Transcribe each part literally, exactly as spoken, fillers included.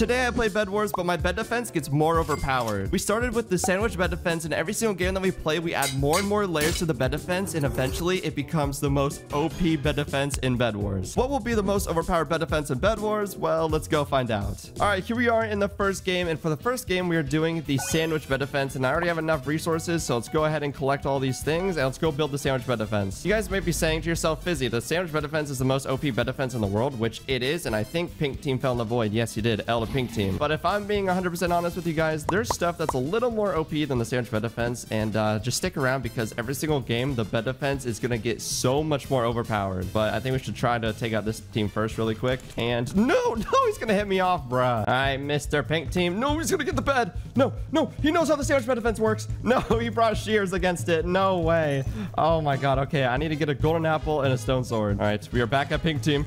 Today I play Bed Wars, but my bed defense gets more overpowered. We started with the Sandwich Bed Defense, and every single game that we play, we add more and more layers to the bed defense, and eventually it becomes the most O P bed defense in Bed Wars. What will be the most overpowered bed defense in Bed Wars? Well, let's go find out. All right, here we are in the first game, and for the first game, we are doing the Sandwich Bed Defense, and I already have enough resources, so let's go ahead and collect all these things, and let's go build the Sandwich Bed Defense. You guys might be saying to yourself, Fizzy, the Sandwich Bed Defense is the most O P bed defense in the world, which it is, and I think Pink Team fell in the void. Yes, you did. L Pink Team. But if I'm being one hundred percent honest with you guys, there's stuff that's a little more O P than the Sandwich Bed Defense, and uh, just stick around because every single game, the bed defense is going to get so much more overpowered. But I think we should try to take out this team first really quick. And no, no, he's going to hit me off, bruh. All right, Mister Pink Team. No, he's going to get the bed. No, no, he knows how the Sandwich Bed Defense works. No, he brought shears against it. No way. Oh my God. Okay, I need to get a golden apple and a stone sword. All right, we are back at Pink Team.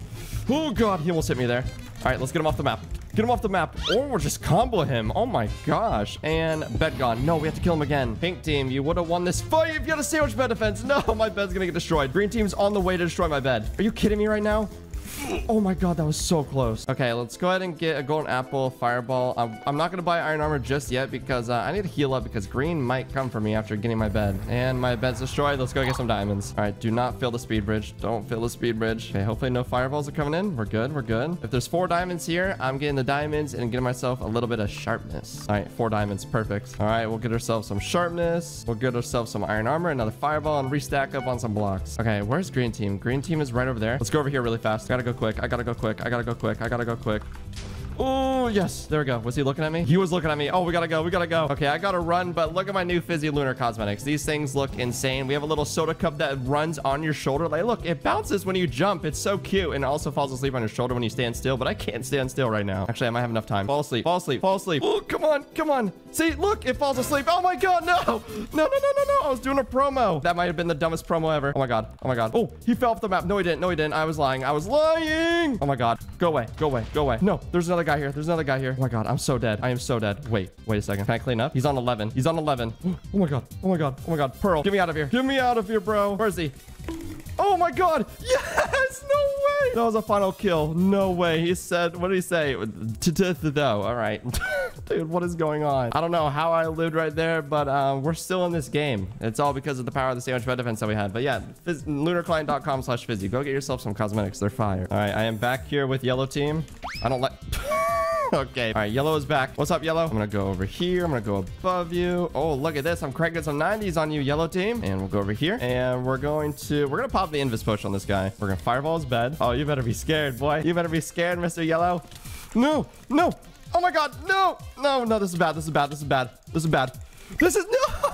Oh God, he almost hit me there. All right, let's get him off the map. Get him off the map, or we'll just combo him. Oh my gosh. And bed gone. No, we have to kill him again. Pink Team, you would have won this fight if you had a Sandwich Bed Defense. No, my bed's gonna get destroyed. Green Team's on the way to destroy my bed. Are you kidding me right now? Oh my God, that was so close. Okay, let's go ahead and get a golden apple, fireball. I'm, I'm not gonna buy iron armor just yet because uh, I need to heal up because green might come for me after getting my bed. And my bed's destroyed. Let's go get some diamonds. All right, do not fill the speed bridge. Don't fill the speed bridge. Okay, hopefully no fireballs are coming in. We're good, we're good. If there's four diamonds here, I'm getting the diamonds and getting myself a little bit of sharpness. All right, four diamonds, perfect. All right, we'll get ourselves some sharpness. We'll get ourselves some iron armor, another fireball, and restack up on some blocks. Okay, where's green team? Green team is right over there. Let's go over here really fast. Gotta go quick. I gotta go quick. I gotta go quick. I gotta go quick. Oh, yes. There we go. Was he looking at me? He was looking at me. Oh, we gotta go. We gotta go. Okay, I gotta run, but look at my new Fizzy Lunar cosmetics. These things look insane. We have a little soda cup that runs on your shoulder. Like, look, it bounces when you jump. It's so cute. And it also falls asleep on your shoulder when you stand still, but I can't stand still right now. Actually, I might have enough time. Fall asleep. Fall asleep. Fall asleep. Oh, come on. Come on. See, look, it falls asleep. Oh my God, no. No, no, no, no, no. I was doing a promo. That might have been the dumbest promo ever. Oh my God. Oh my God. Oh, he fell off the map. No, he didn't. No, he didn't. I was lying. I was lying. Oh my God. Go away. Go away. Go away. No, there's another guy here. There's another guy here. Oh my God, I'm so dead. I am so dead. Wait, wait a second. Can I clean up? He's on eleven. He's on eleven. Oh my God. Oh my God. Oh my God. Pearl, get me out of here. Get me out of here, bro. Where is he? Oh my God. Yes. No way. That was a final kill. No way. He said, what did he say? No. All right. Dude, what is going on? I don't know how I lived right there, but uh, we're still in this game. It's all because of the power of the Sandwich Bed Defense that we had. But yeah, Lunar Client dot com slash Fizzy. Go get yourself some cosmetics. They're fire. All right, I am back here with yellow team. I don't like... Okay. All right. Yellow is back. What's up, yellow? I'm going to go over here. I'm going to go above you. Oh, look at this. I'm cracking some nineties on you, yellow team. And we'll go over here. And we're going to... We're going to pop the Invis Push on this guy. We're going to fireball his bed. Oh, you better be scared, boy. You better be scared, Mister Yellow. No. No. Oh, my God. No. No. No. This is bad. This is bad. This is bad. This is bad. This is... No.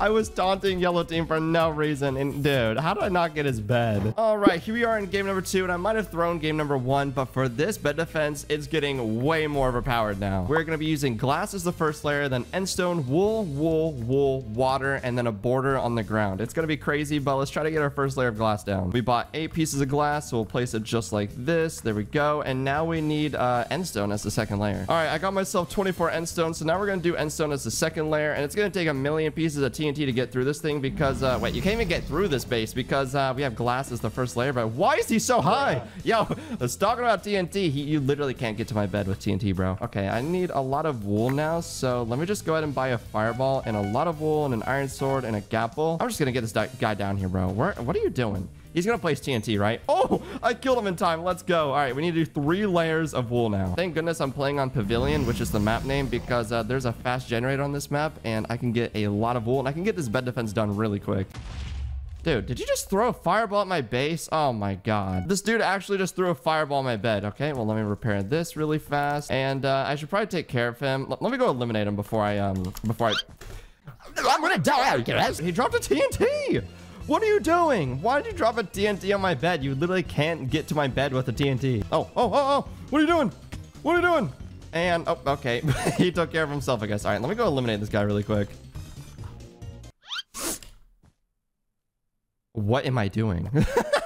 I was taunting yellow team for no reason. And dude, how did I not get his bed? All right, here we are in game number two, and I might have thrown game number one, but for this bed defense, it's getting way more overpowered now. We're going to be using glass as the first layer, then endstone, wool, wool, wool, water, and then a border on the ground. It's going to be crazy, but let's try to get our first layer of glass down. We bought eight pieces of glass, so we'll place it just like this. There we go. And now we need uh, endstone as the second layer. All right, I got myself twenty-four endstone, so now we're going to do endstone as the second layer, and it's going to take a million pieces of T N T to get through this thing because uh wait, you can't even get through this base because uh we have glass as the first layer. But why is he so high? Yo, let's talk about T N T. He, you literally can't get to my bed with T N T, bro. Okay, I need a lot of wool now, so let me just go ahead and buy a fireball and a lot of wool and an iron sword and a gapple. I'm just gonna get this guy down here, bro. Where, what are you doing? He's going to place T N T, right? Oh, I killed him in time. Let's go. All right, we need to do three layers of wool now. Thank goodness I'm playing on Pavilion, which is the map name, because uh, there's a fast generator on this map, and I can get a lot of wool, and I can get this bed defense done really quick. Dude, did you just throw a fireball at my base? Oh my God. This dude actually just threw a fireball at my bed. Okay, well, let me repair this really fast, and uh, I should probably take care of him. L- let me go eliminate him before I... um before I. I'm going to die. He dropped a T N T. What are you doing? Why did you drop a T N T on my bed? You literally can't get to my bed with a T N T. Oh, oh, oh, oh. What are you doing? What are you doing? And, oh, okay. He took care of himself, I guess. All right, let me go eliminate this guy really quick. What am I doing?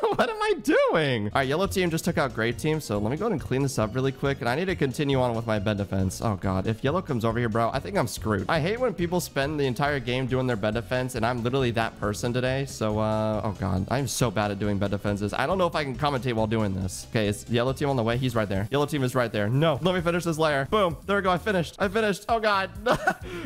What am I doing? All right, yellow team just took out gray team, so let me go ahead and clean this up really quick, and I need to continue on with my bed defense. Oh god, if yellow comes over here, bro, I think I'm screwed. I hate when people spend the entire game doing their bed defense, and I'm literally that person today. So uh oh god, I'm so bad at doing bed defenses. I don't know if I can commentate while doing this. Okay, it's yellow team on the way. He's right there. Yellow team is right there. No, let me finish this layer. Boom, there we go. I finished. I finished. Oh god.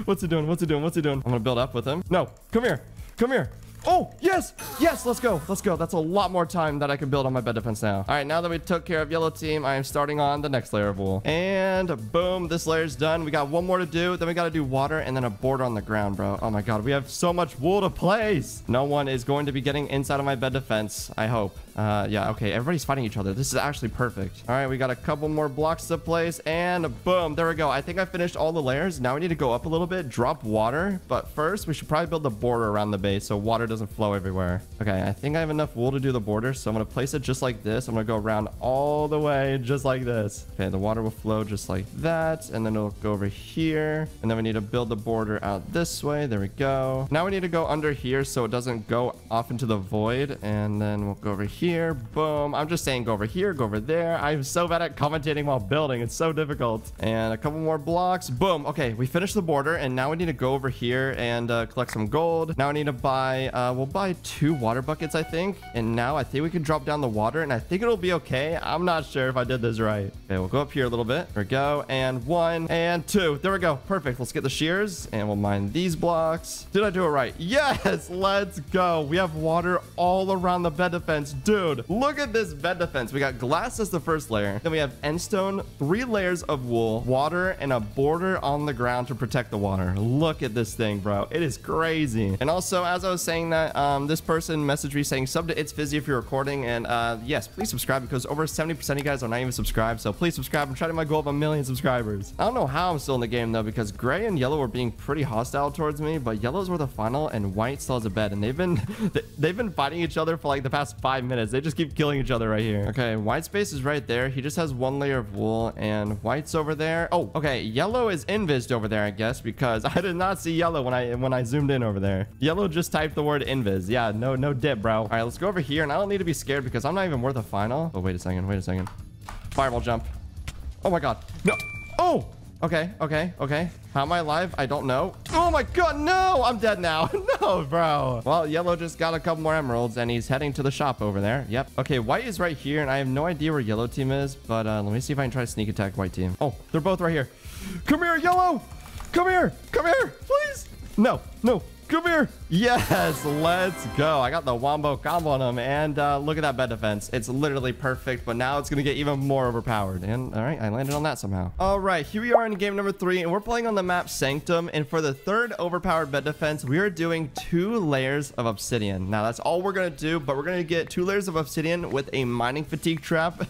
What's he doing? What's he doing? What's he doing? I'm gonna build up with him. No, come here. Come here. Oh, yes. Yes, let's go. Let's go. That's a lot more time that I can build on my bed defense now. All right, now that we took care of yellow team, I am starting on the next layer of wool. And boom, this layer's done. We got one more to do. Then we got to do water and then a border on the ground, bro. Oh my god, we have so much wool to place. No one is going to be getting inside of my bed defense, I hope. Uh, yeah, okay. Everybody's fighting each other. This is actually perfect. All right, we got a couple more blocks to place and boom, there we go. I think I finished all the layers. Now we need to go up a little bit, drop water. But first, we should probably build the border around the base so water doesn't flow everywhere. Okay, I think I have enough wool to do the border, so I'm gonna place it just like this. I'm gonna go around all the way just like this. Okay, the water will flow just like that, and then it'll go over here, and then we need to build the border out this way. There we go. Now we need to go under here so it doesn't go off into the void, and then we'll go over here. Boom. I'm just saying go over here, go over there. I'm so bad at commentating while building. It's so difficult. And a couple more blocks. Boom. Okay, we finished the border, and now we need to go over here and uh, collect some gold. Now I need to buy uh, Uh, we'll buy two water buckets, I think. And now I think we can drop down the water, and I think it'll be okay. I'm not sure if I did this right. Okay, we'll go up here a little bit. There we go. And one and two. There we go. Perfect. Let's get the shears, and we'll mine these blocks. Did I do it right? Yes! Let's go. We have water all around the bed defense. Dude, look at this bed defense. We got glass as the first layer. Then we have endstone, three layers of wool, water, and a border on the ground to protect the water. Look at this thing, bro. It is crazy. And also, as I was saying, that um this person messaged me saying sub to It's Fizzy if you're recording, and uh yes, please subscribe, because over seventy percent of you guys are not even subscribed, so please subscribe. I'm trying to my goal of a million subscribers. I don't know how I'm still in the game though, because gray and yellow were being pretty hostile towards me, but yellows were the final and white still has a bed, and they've been they've been fighting each other for like the past five minutes. They just keep killing each other right here. Okay, white space is right there. He just has one layer of wool, and white's over there. Oh, okay, yellow is invised over there, I guess, because I did not see yellow when I when I zoomed in over there. Yellow just typed the word invis. Yeah, no, no dip, bro. All right, let's go over here, and I don't need to be scared because I'm not even worth a final. Oh, wait a second. Wait a second. Fireball jump. Oh my god. No. Oh, okay. Okay. Okay. How am I alive? I don't know. Oh my god, no! I'm dead now. No, bro. Well, yellow just got a couple more emeralds, and he's heading to the shop over there. Yep. Okay, white is right here, and I have no idea where yellow team is, but uh, let me see if I can try to sneak attack white team. Oh, they're both right here. Come here, yellow! Come here! Come here, please! No, no. Come here. Yes, let's go. I got the wombo combo on him, and uh, look at that bed defense. It's literally perfect, but now it's going to get even more overpowered. And all right, I landed on that somehow. All right, here we are in game number three, and we're playing on the map Sanctum. And for the third overpowered bed defense, we are doing two layers of obsidian. Now, that's all we're going to do, but we're going to get two layers of obsidian with a mining fatigue trap.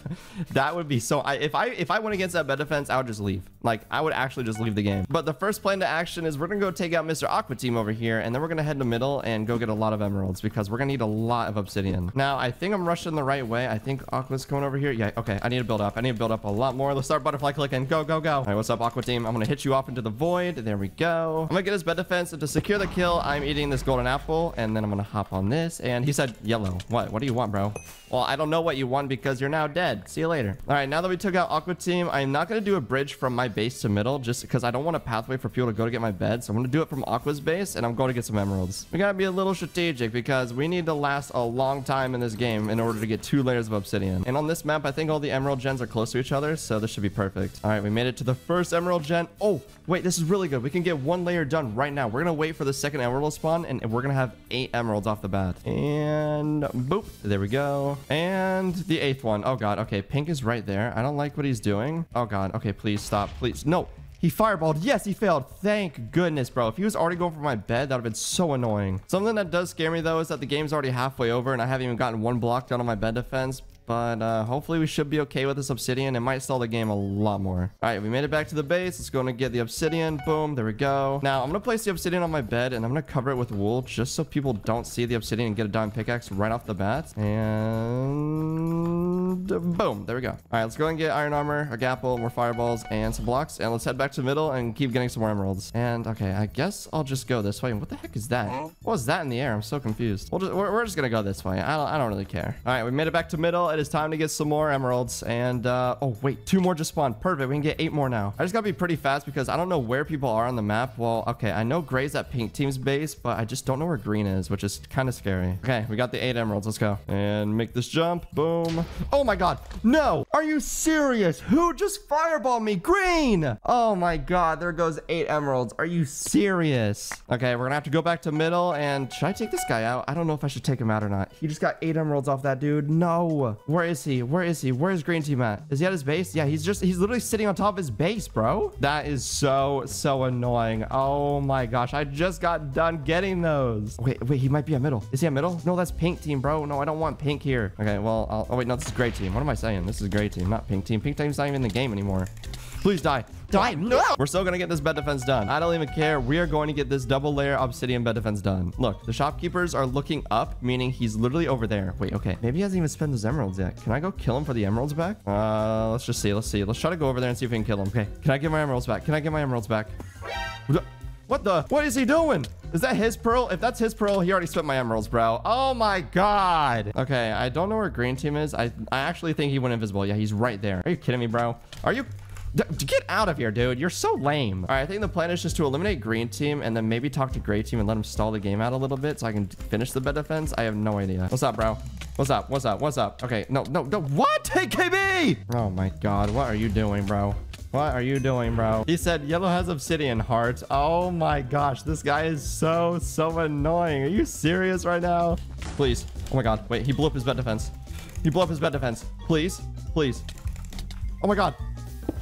That would be so... I, if I if I went against that bed defense, I would just leave. Like, I would actually just leave the game. But the first plan to action is we're going to go take out Mister Aqua Team over here, and And then we're going to head to middle and go get a lot of emeralds because we're going to need a lot of obsidian. Now, I think I'm rushing the right way. I think Aqua's coming over here. Yeah, okay. I need to build up. I need to build up a lot more. Let's start butterfly clicking. Go, go, go. All right, what's up, Aqua Team? I'm going to hit you off into the void. There we go. I'm going to get his bed defense. And to secure the kill, I'm eating this golden apple. And then I'm going to hop on this. And he said, yellow. What? What do you want, bro? Well, I don't know what you want because you're now dead. See you later. All right, now that we took out Aqua Team, I'm not going to do a bridge from my base to middle just because I don't want a pathway for people to go to get my bed. So I'm going to do it from Aqua's base, and I'm going to get some emeralds. We gotta be a little strategic because we need to last a long time in this game in order to get two layers of obsidian. And on this map, I think all the emerald gens are close to each other, so this should be perfect. All right, we made it to the first emerald gen. Oh, wait, this is really good. We can get one layer done right now. We're gonna wait for the second emerald to spawn, and we're gonna have eight emeralds off the bat. And boop, there we go. And the eighth one. Oh god, okay, pink is right there. I don't like what he's doing. Oh god, okay, please stop, please. No. He fireballed. Yes, he failed. Thank goodness, bro. If he was already going for my bed, that would have been so annoying. Something that does scare me, though, is that the game's already halfway over, and I haven't even gotten one block done on my bed defense. But uh, hopefully we should be okay with this obsidian. It might stall the game a lot more. All right, we made it back to the base. Let's go and get the obsidian. Boom, there we go. Now I'm gonna place the obsidian on my bed and I'm gonna cover it with wool just so people don't see the obsidian and get a diamond pickaxe right off the bat. And boom, there we go. All right, let's go and get iron armor, a gapple, more fireballs, and some blocks. And let's head back to the middle and keep getting some more emeralds. And okay, I guess I'll just go this way. What the heck is that? What was that in the air? I'm so confused. We'll just, we're, we're just gonna go this way. I don't, I don't really care. All right, we made it back to middle. It is time to get some more emeralds. And uh, oh wait, two more just spawned. Perfect. We can get eight more now. I just gotta be pretty fast because I don't know where people are on the map. Well, okay, I know gray's at pink team's base, but I just don't know where green is, which is kind of scary. Okay, we got the eight emeralds. Let's go and make this jump. Boom. Oh my god. No. Are you serious? Who just fireballed me? Green. Oh my god. There goes eight emeralds. Are you serious? Okay, we're gonna have to go back to middle. And should I take this guy out? I don't know if I should take him out or not. He just got eight emeralds off that dude. No. Where is he? Where is he? Where's green team at? Is he at his base? Yeah, he's just, he's literally sitting on top of his base, bro. That is so, so annoying. Oh my gosh. I just got done getting those. Wait, wait, he might be at middle. Is he at middle? No, that's pink team, bro. No, I don't want pink here. Okay, well, I'll, oh wait, no, this is gray team. What am I saying? This is gray team, not pink team. Pink team's not even in the game anymore. Please die. Die. No. We're still going to get this bed defense done. I don't even care. We are going to get this double layer obsidian bed defense done. Look, the shopkeepers are looking up, meaning he's literally over there. Wait, okay. Maybe he hasn't even spent those emeralds yet. Can I go kill him for the emeralds back? Uh, let's just see. Let's see. Let's try to go over there and see if we can kill him. Okay. Can I get my emeralds back? Can I get my emeralds back? What the? What is he doing? Is that his pearl? If that's his pearl, he already spent my emeralds, bro. Oh my god. Okay, I don't know where green team is. I, I actually think he went invisible. Yeah, he's right there. Are you kidding me, bro? Are you... Get out of here, dude. You're so lame. All right, I think the plan is just to eliminate green team and then maybe talk to gray team and let them stall the game out a little bit so I can finish the bed defense. I have no idea. What's up, bro? What's up? What's up? What's up? Okay, no, no, no. What? Hey, K B! Oh my god. What are you doing, bro? What are you doing, bro? He said yellow has obsidian heart. Oh my gosh. This guy is so, so annoying. Are you serious right now? Please. Oh my god. Wait, he blew up his bed defense. He blew up his bed defense. Please. Please. Oh my god.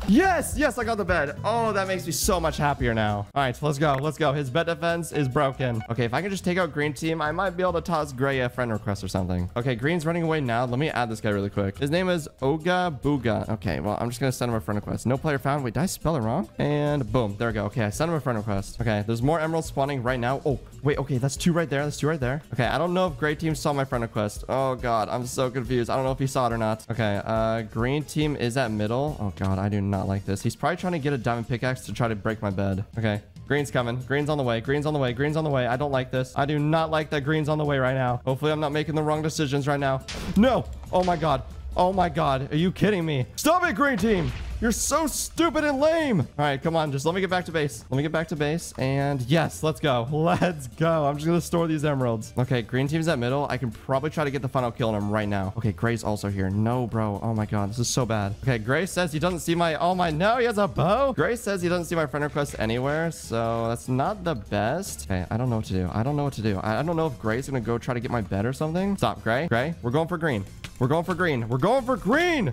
Yes, yes, I got the bed. Oh, that makes me so much happier now. All right, so let's go. Let's go. His bed defense is broken. Okay, if I can just take out green team, I might be able to toss Gray a friend request or something. Okay, green's running away now. Let me add this guy really quick. His name is Oga Booga. Okay, well, I'm just going to send him a friend request. No player found. Wait, did I spell it wrong? And boom, there we go. Okay, I sent him a friend request. Okay, there's more emeralds spawning right now. Oh, wait, okay, that's two right there. That's two right there. Okay, I don't know if gray team saw my friend request. Oh, God, I'm so confused. I don't know if he saw it or not. Okay, uh, green team is at middle. Oh, God, I do not like this. He's probably trying to get a diamond pickaxe to try to break my bed. Okay. Green's coming. Green's on the way. Green's on the way. Green's on the way. I don't like this. I do not like that green's on the way right now. Hopefully, I'm not making the wrong decisions right now. No. Oh, my God. Oh, my God. Are you kidding me? Stop it, green team. You're so stupid and lame. All right, come on. Just let me get back to base. Let me get back to base. And yes, let's go. Let's go. I'm just going to store these emeralds. Okay, green team's at middle. I can probably try to get the final kill on him right now. Okay, gray's also here. No, bro. Oh my god. This is so bad. Okay, gray says he doesn't see my... Oh my... No, he has a bow. Gray says he doesn't see my friend request anywhere. So that's not the best. Okay, I don't know what to do. I don't know what to do. I don't know if gray's going to go try to get my bed or something. Stop, gray. Gray, we're going for green. We're going for green. We're going for green.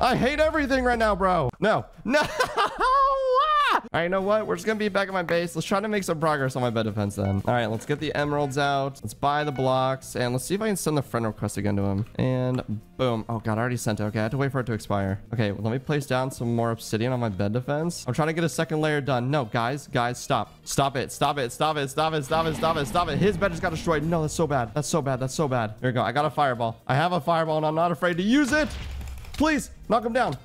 I hate everything right now, bro. No. No. All right, you know what? We're just going to be back at my base. Let's try to make some progress on my bed defense then. All right, let's get the emeralds out. Let's buy the blocks. And let's see if I can send the friend request again to him. And boom. Oh, God, I already sent it. Okay, I have to wait for it to expire. Okay, well, let me place down some more obsidian on my bed defense. I'm trying to get a second layer done. No, guys. Guys, stop. Stop it. Stop it. Stop it. Stop it. Stop it. Stop it. Stop it. His bed just got destroyed. No, that's so bad. That's so bad. That's so bad. There we go. I got a fireball. I have a fireball, and I'm not afraid to use it. Please, knock him down.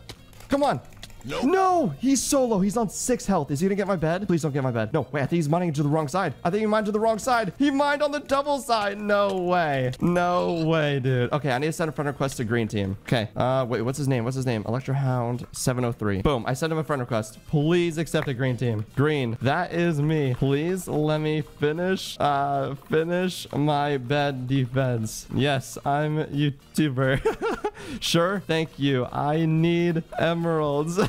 Come on. Nope. No, he's so low. He's on six health. Is he going to get my bed? Please don't get my bed. No, wait, I think he's mining to the wrong side. I think he mined to the wrong side. He mined on the double side. No way. No way, dude. Okay, I need to send a friend request to green team. Okay. Uh, wait, what's his name? What's his name? Electrohound seven oh three. Boom. I sent him a friend request. Please accept a green team. Green, that is me. Please let me finish, uh, finish my bed defense. Yes, I'm a YouTuber. Sure, thank you. I need emeralds.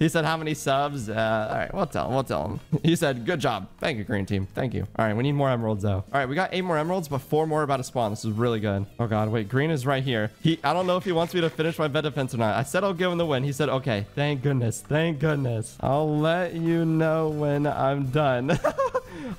He said, how many subs? Uh, all right, we'll tell him. We'll tell him. He said, good job. Thank you, green team. Thank you. All right, we need more emeralds, though. All right, we got eight more emeralds, but four more about to spawn. This is really good. Oh, God, wait. Green is right here. He, I don't know if he wants me to finish my bed defense or not. I said I'll give him the win. He said, okay, thank goodness. Thank goodness. I'll let you know when I'm done.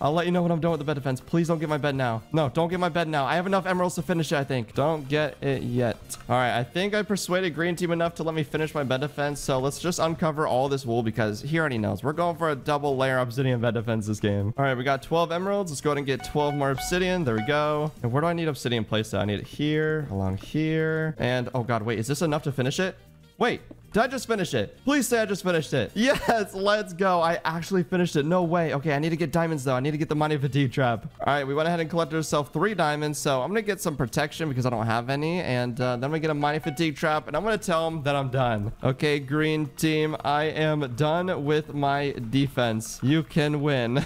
I'll let you know when I'm done with the bed defense. Please don't get my bed now. No, don't get my bed now. I have enough emeralds to finish it, I think. Don't get it yet. All right, I think I persuaded green team enough to let me finish my bed defense. So let's just uncover all this wool because he already knows. We're going for a double layer obsidian bed defense this game. All right, we got twelve emeralds. Let's go ahead and get twelve more obsidian. There we go. And where do I need obsidian placed at? I need it here, along here. And oh God, wait, is this enough to finish it? Wait, did I just finish it? Please say I just finished it. Yes, let's go. I actually finished it. No way. Okay, I need to get diamonds, though. I need to get the money for deep trap. All right, we went ahead and collected ourselves three diamonds. So I'm going to get some protection because I don't have any. And uh, then we get a money fatigue trap. And I'm going to tell them that I'm done. Okay, green team, I am done with my defense. You can win.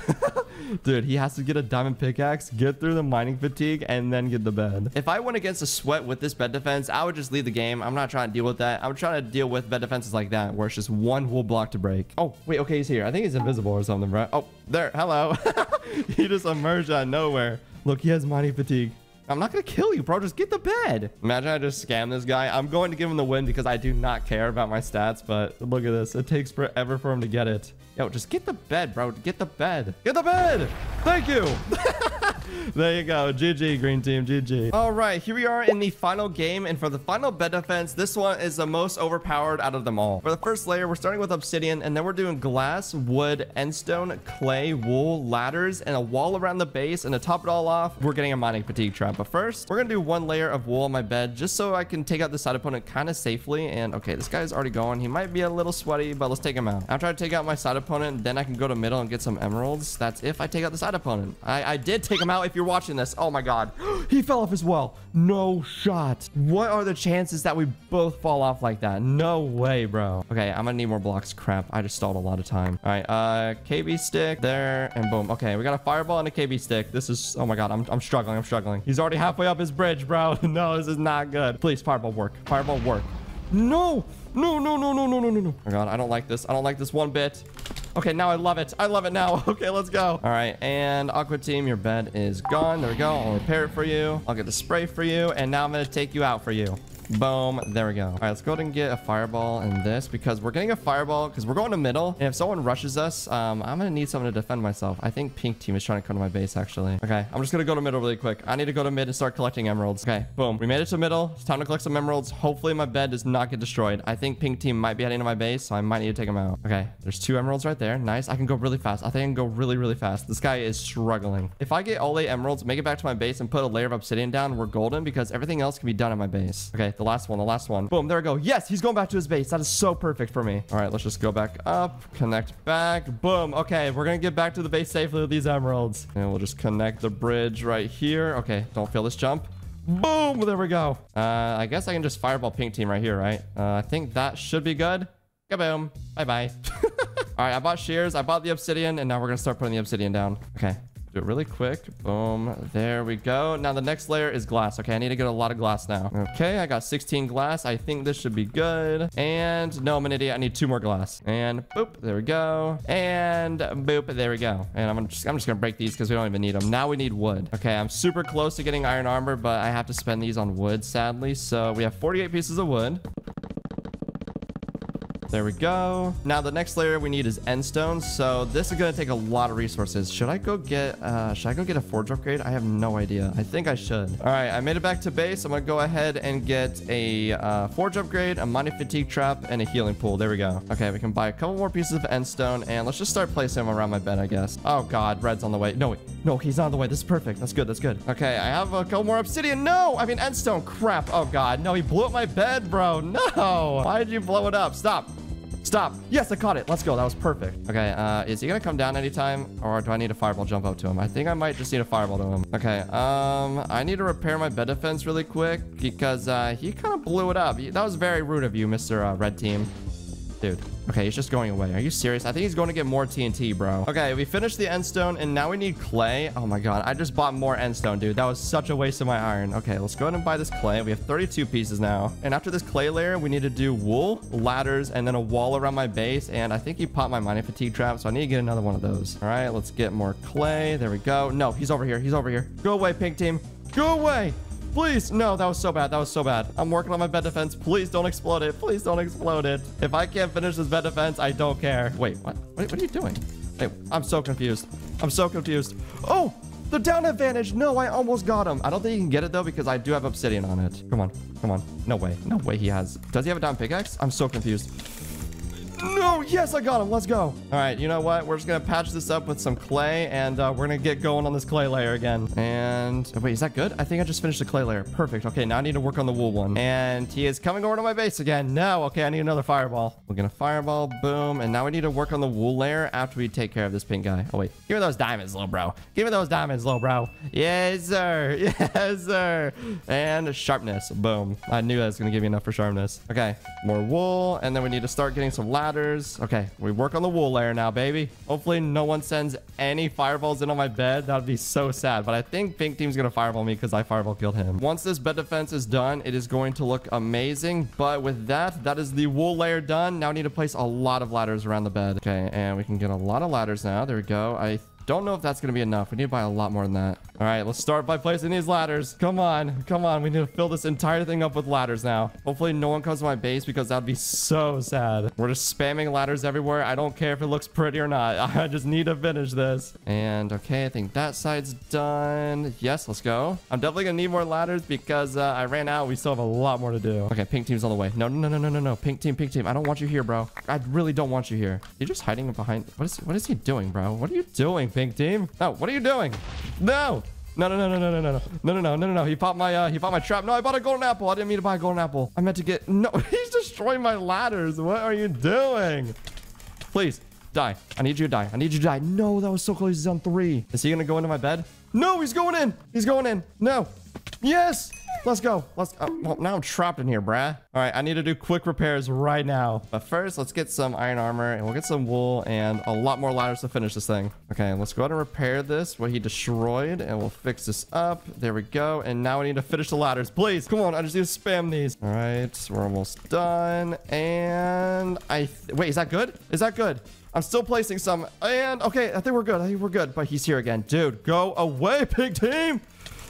Dude, he has to get a diamond pickaxe, get through the mining fatigue, and then get the bed. If I went against a sweat with this bed defense, I would just leave the game. I'm not trying to deal with that. I'm trying to deal with bed defenses like that, where it's just one wool block to break. Oh, wait, okay, he's here. I think he's invisible or something, right? Oh, there, hello. He just emerged out of nowhere. Look, he has mining fatigue. I'm not gonna kill you, bro. Just get the bed. Imagine I just scam this guy. I'm going to give him the win because I do not care about my stats, but look at this. It takes forever for him to get it. Yo, just get the bed, bro. Get the bed. Get the bed. Thank you. There you go. G G, green team. G G. All right, here we are in the final game. And for the final bed defense, this one is the most overpowered out of them all. For the first layer, we're starting with obsidian, and then we're doing glass, wood, endstone, clay, wool, ladders, and a wall around the base. And to top it all off, we're getting a mining fatigue trap. But first, we're going to do one layer of wool on my bed just so I can take out the side opponent kind of safely. And okay, this guy's already going. He might be a little sweaty, but let's take him out. After I take out my side opponent, then I can go to middle and get some emeralds. That's if I take out the side opponent. I, I did take him out. If you're watching this, oh my God, he fell off as well. No shot. What are the chances that we both fall off like that? No way, bro. Okay, I'm gonna need more blocks. Crap, I just stalled a lot of time. All right, uh, K B stick there, and boom. Okay, we got a fireball and a K B stick. This is, oh my God, I'm, I'm struggling. I'm struggling. He's already halfway up his bridge, bro. No, this is not good. Please, fireball work. Fireball work. No, no, no, no, no, no, no, no. Oh God, I don't like this. I don't like this one bit. Okay, now I love it. I love it now. Okay, let's go. All right, and Aqua Team, your bed is gone. There we go. I'll repair it for you. I'll get the spray for you, and now I'm going to take you out for you. Boom. There we go. All right, let's go ahead and get a fireball in this because we're getting a fireball because we're going to middle. And if someone rushes us, um, I'm going to need someone to defend myself. I think pink team is trying to come to my base, actually. Okay, I'm just going to go to middle really quick. I need to go to mid and start collecting emeralds. Okay, boom. We made it to middle. It's time to collect some emeralds. Hopefully, my bed does not get destroyed. I think pink team might be heading to my base, so I might need to take them out. Okay, there's two emeralds right there. Nice. I can go really fast. I think I can go really, really fast. This guy is struggling. If I get all eight emeralds, make it back to my base and put a layer of obsidian down, we're golden because everything else can be done at my base. Okay. The last one, the last one. Boom, there we go. Yes, he's going back to his base. That is so perfect for me. All right, let's just go back up, connect back. Boom. Okay, we're going to get back to the base safely with these emeralds. And we'll just connect the bridge right here. Okay, don't fail this jump. Boom, there we go. Uh, I guess I can just fireball pink team right here, right? Uh, I think that should be good. Kaboom. Bye-bye. All right, I bought shears. I bought the obsidian, and now we're going to start putting the obsidian down. Okay. Do it really quick. Boom. There we go. Now the next layer is glass. Okay, I need to get a lot of glass now. Okay, I got sixteen glass. I think this should be good. And no, I'm an idiot. I need two more glass. And boop. There we go. And boop. There we go. And I'm just I'm just gonna break these because we don't even need them. Now we need wood. Okay, I'm super close to getting iron armor, but I have to spend these on wood, sadly. So we have forty-eight pieces of wood. There we go. Now the next layer we need is endstone. So this is gonna take a lot of resources. Should I go get uh should I go get a forge upgrade? I have no idea. I think I should. All right, I made it back to base. I'm gonna go ahead and get a uh, forge upgrade, a money fatigue trap, and a healing pool. There we go. Okay, we can buy a couple more pieces of endstone, and let's just start placing them around my bed, I guess. Oh God, red's on the way. No, wait, no, he's on the way. This is perfect. That's good. That's good. Okay, I have a couple more obsidian. No, I mean endstone. Crap. Oh God, no, he blew up my bed, bro. No, why did you blow it up? Stop. Stop. Yes, I caught it. Let's go. That was perfect. Okay, uh, is he gonna come down anytime? Or do I need a fireball jump up to him? I think I might just need a fireball to him. Okay, um, I need to repair my bed defense really quick because uh, he kind of blew it up. That was very rude of you, Mister Uh, Red Team. Dude. Okay, he's just going away. Are you serious? I think he's going to get more T N T, bro. Okay, we finished the endstone, and now we need clay. Oh my God, I just bought more endstone, dude. That was such a waste of my iron. Okay, let's go ahead and buy this clay. We have thirty-two pieces now. And after this clay layer, we need to do wool, ladders, and then a wall around my base. And I think he popped my mining fatigue trap, so I need to get another one of those. All right, let's get more clay. There we go. No, he's over here. He's over here. Go away, pink team. Go away. Please. No, that was so bad. That was so bad. I'm working on my bed defense. Please don't explode it. Please don't explode it. If I can't finish this bed defense, I don't care. Wait, what? What, what are you doing? Wait, I'm so confused. I'm so confused. Oh, the down advantage. No, I almost got him. I don't think he can get it, though, because I do have obsidian on it. Come on. Come on. No way. No way he has. Does he have a down pickaxe? I'm so confused. No. Yes, I got him. Let's go. All right. You know what? We're just going to patch this up with some clay, and uh, we're going to get going on this clay layer again. And oh, wait, is that good? I think I just finished the clay layer. Perfect. Okay. Now I need to work on the wool one. And he is coming over to my base again. No. Okay. I need another fireball. We're going to fireball. Boom. And now we need to work on the wool layer after we take care of this pink guy. Oh, wait. Give me those diamonds, little bro. Give me those diamonds, little bro. Yes, sir. Yes, sir. And sharpness. Boom. I knew that was going to give me enough for sharpness. Okay. More wool. And then we need to start getting some lather. Okay, we work on the wool layer now, baby. Hopefully no one sends any fireballs in on my bed. That would be so sad. But I think pink team's gonna fireball me because I fireball killed him. Once this bed defense is done, it is going to look amazing. But with that, that is the wool layer done. Now we need to place a lot of ladders around the bed. Okay, and we can get a lot of ladders now. There we go. I don't know if that's gonna be enough. We need to buy a lot more than that. All right, let's start by placing these ladders. Come on, come on. We need to fill this entire thing up with ladders now. Hopefully no one comes to my base because that'd be so sad. We're just spamming ladders everywhere. I don't care if it looks pretty or not. I just need to finish this. And okay, I think that side's done. Yes, let's go. I'm definitely gonna need more ladders because uh, I ran out. We still have a lot more to do. Okay, pink team's on the way. No, no, no, no, no, no. Pink team, pink team. I don't want you here, bro. I really don't want you here. You're just hiding behind. What is, what is he doing, bro? What are you doing, pink team? No, what are you doing? No. No, no, no, no, no, no, no, no, no, no, no, no, no. He popped my, uh, he popped my trap. No, I bought a golden apple. I didn't mean to buy a golden apple. I meant to get, no, he's destroying my ladders. What are you doing? Please, die. I need you to die. I need you to die. No, that was so close. He's on three. Is he going to go into my bed? No, he's going in. He's going in. No. Yes. Let's go. Let's. Uh, well, now I'm trapped in here, bruh. All right, I need to do quick repairs right now. But first, let's get some iron armor, and we'll get some wool and a lot more ladders to finish this thing. Okay, let's go ahead and repair this, what he destroyed, and we'll fix this up. There we go. And now we need to finish the ladders. Please, come on. I just need to spam these. All right, we're almost done. And I... Th Wait, is that good? Is that good? I'm still placing some. And, okay, I think we're good. I think we're good. But he's here again. Dude, go away, pig team.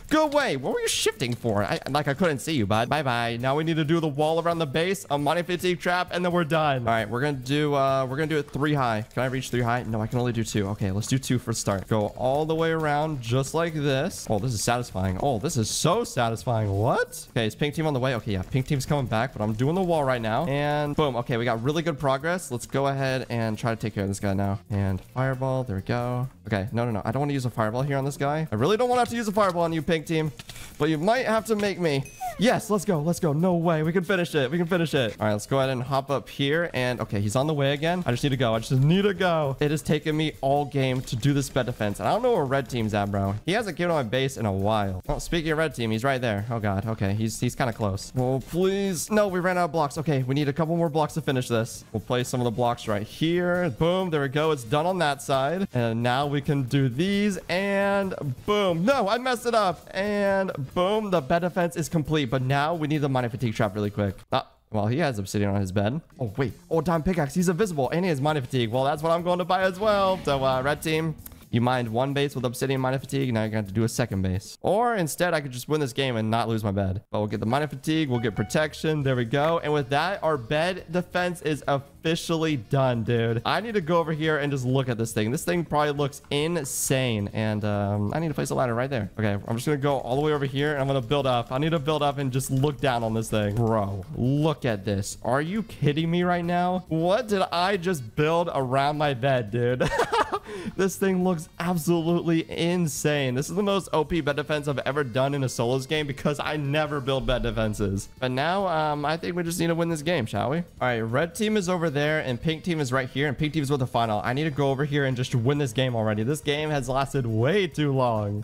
Go away. What were you shifting for? I, like, I couldn't see you, bud. Bye-bye. Now we need to do the wall around the base, a money fatigue trap, and then we're done. All right, we're going to do, uh, we're going to do it three high. Can I reach three high? No, I can only do two. Okay, let's do two for start. Go all the way around just like this. Oh, this is satisfying. Oh, this is so satisfying. What? Okay, is pink team on the way? Okay, yeah, pink team's coming back, but I'm doing the wall right now. And boom. Okay, we got really good progress. Let's go ahead and try to take care of this guy now. And fireball. There we go. Okay, no, no, no. I don't want to use a fireball here on this guy. I really don't want to have to use a fireball on you, pink team, but you might have to make me. Yes, let's go. Let's go. No way. We can finish it. We can finish it. All right, let's go ahead and hop up here. And okay, he's on the way again. I just need to go. I just need to go. It has taken me all game to do this bed defense. And I don't know where red team's at, bro. He hasn't given my base in a while. Oh, speaking of red team, he's right there. Oh, God. Okay, he's he's kind of close. Oh, please. No, we ran out of blocks. Okay, we need a couple more blocks to finish this. We'll place some of the blocks right here. Boom. There we go. It's done on that side. And now we can do these. And boom. No, I messed it up. And boom. The bed defense is complete. But now we need the mining fatigue trap really quick. Ah, well, he has obsidian on his bed. Oh, wait. Oh, diamond pickaxe. He's invisible and he has mining fatigue. Well, that's what I'm going to buy as well. So, uh, red team, you mined one base with obsidian mining fatigue. Now you're going to have to do a second base. Or instead, I could just win this game and not lose my bed. But we'll get the mining fatigue. We'll get protection. There we go. And with that, our bed defense is officially done, dude. I need to go over here and just look at this thing. This thing probably looks insane. And um, I need to place a ladder right there. Okay, I'm just going to go all the way over here. And I'm going to build up. I need to build up and just look down on this thing. Bro, look at this. Are you kidding me right now? What did I just build around my bed, dude? This thing looks absolutely insane. This is the most O P bed defense I've ever done in a solos game because I never build bed defenses. But now um, I think we just need to win this game, shall we? All right, red team is over there and pink team is right here and pink team is with the final. I need to go over here and just win this game already. This game has lasted way too long.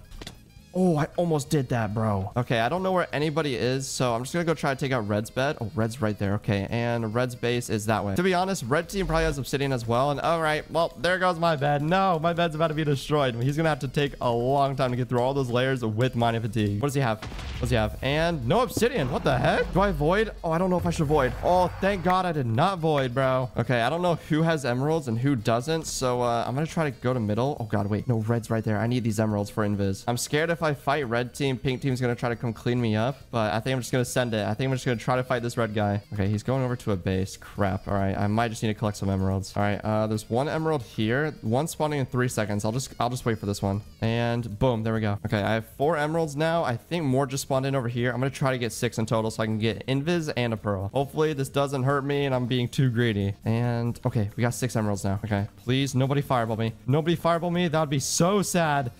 Oh, I almost did that, bro. Okay, I don't know where anybody is, so I'm just gonna go try to take out red's bed. Oh, red's right there. Okay, and red's base is that way. To be honest, red team probably has obsidian as well. And all right, well, there goes my bed. No, my bed's about to be destroyed. He's gonna have to take a long time to get through all those layers with mining fatigue. What does he have? What does he have? And no obsidian. What the heck? Do I void? Oh, I don't know if I should void. Oh, thank God I did not void, bro. Okay, I don't know who has emeralds and who doesn't, so uh, I'm gonna try to go to middle. Oh God, wait. No, red's right there. I need these emeralds for invis. I'm scared if I I fight red team, pink team's gonna try to come clean me up, but I think I'm just gonna send it. I think I'm just gonna try to fight this red guy. Okay, he's going over to a base. Crap. All right, I might just need to collect some emeralds. All right, uh, there's one emerald here. One spawning in three seconds. I'll just I'll just wait for this one. And boom, there we go. Okay, I have four emeralds now. I think more just spawned in over here. I'm gonna try to get six in total so I can get invis and a pearl. Hopefully this doesn't hurt me and I'm being too greedy. And okay, we got six emeralds now. Okay, please nobody fireball me. Nobody fireball me. That would be so sad.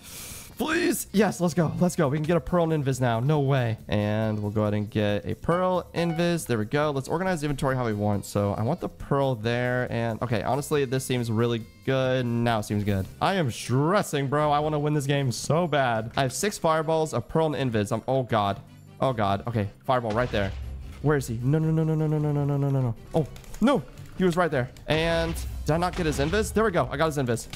Please. Yes, let's go. Let's go. We can get a pearl and invis now. No way. And we'll go ahead and get a pearl invis. There we go. Let's organize the inventory how we want. So I want the pearl there. And okay, honestly, this seems really good. Now it seems good. I am stressing, bro. I want to win this game so bad. I have six fireballs, a pearl and invis. I'm, oh God. Oh God. Okay. Fireball right there. Where is he? No, no, no, no, no, no, no, no, no, no, no. Oh, no. He was right there. And did I not get his invis? There we go. I got his invis.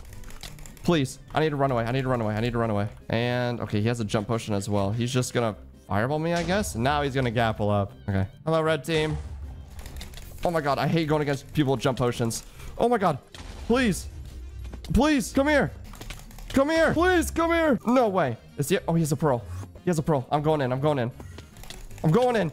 Please. I need to run away. I need to run away. I need to run away. And okay, he has a jump potion as well. He's just gonna fireball me, I guess. Now he's gonna gapple up. Okay. Hello, red team. Oh my God. I hate going against people with jump potions. Oh my God. Please. Please. Come here. Come here. Please. Come here. No way. Is he? Oh, he has a pearl. He has a pearl. I'm going in. I'm going in. I'm going in.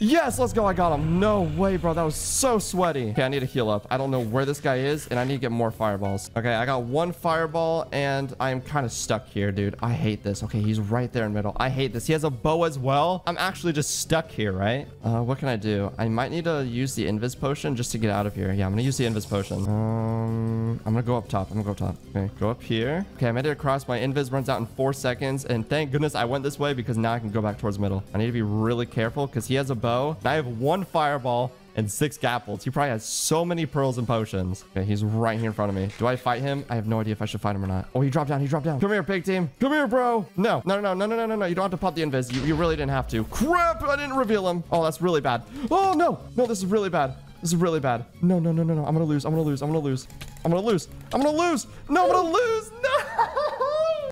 Yes, let's go. I got him. No way, bro. That was so sweaty. Okay, I need to heal up. I don't know where this guy is, and I need to get more fireballs. Okay, I got one fireball, and I'm kind of stuck here, dude. I hate this. Okay, he's right there in the middle. I hate this. He has a bow as well. I'm actually just stuck here, right? Uh, what can I do? I might need to use the invis potion just to get out of here. Yeah, I'm going to use the invis potion. Um, I'm going to go up top. I'm going to go up top. Okay, go up here. Okay, I made it across. My invis runs out in four seconds, and thank goodness I went this way because now I can go back towards middle. I need to be really careful because he has a bow. I have one fireball and six gapples. He probably has so many pearls and potions. Okay, he's right here in front of me. Do I fight him? I have no idea if I should fight him or not. Oh, he dropped down. He dropped down. Come here, pig team. Come here, bro. No, no, no, no, no, no, no, no. You don't have to pop the invis. You, you really didn't have to. Crap, I didn't reveal him. Oh, that's really bad. Oh, no. No, this is really bad. This is really bad. No, no, no, no, no. I'm gonna lose. I'm gonna lose. I'm gonna lose. I'm gonna lose. I'm gonna lose. No, I'm gonna lose. No.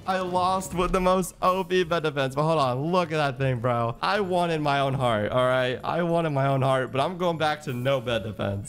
I lost with the most O P bed defense, but hold on. Look at that thing, bro. I won in my own heart, all right? I won in my own heart, but I'm going back to no bed defense.